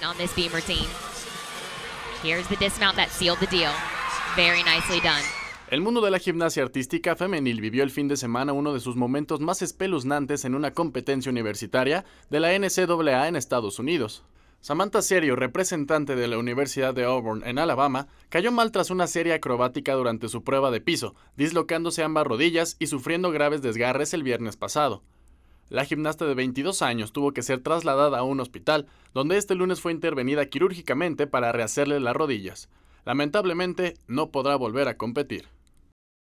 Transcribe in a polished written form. line on this Beamer team. Here's the dismount that sealed the deal. Very nicely done. El mundo de la gimnasia artística femenil vivió el fin de semana uno de sus momentos más espeluznantes en una competencia universitaria de la NCAA en Estados Unidos. Samantha Cerio, representante de la Universidad de Auburn en Alabama, cayó mal tras una serie acrobática durante su prueba de piso, dislocándose ambas rodillas y sufriendo graves desgarres el viernes pasado. La gimnasta de 22 años tuvo que ser trasladada a un hospital, donde este lunes fue intervenida quirúrgicamente para rehacerle las rodillas. Lamentablemente, no podrá volver a competir.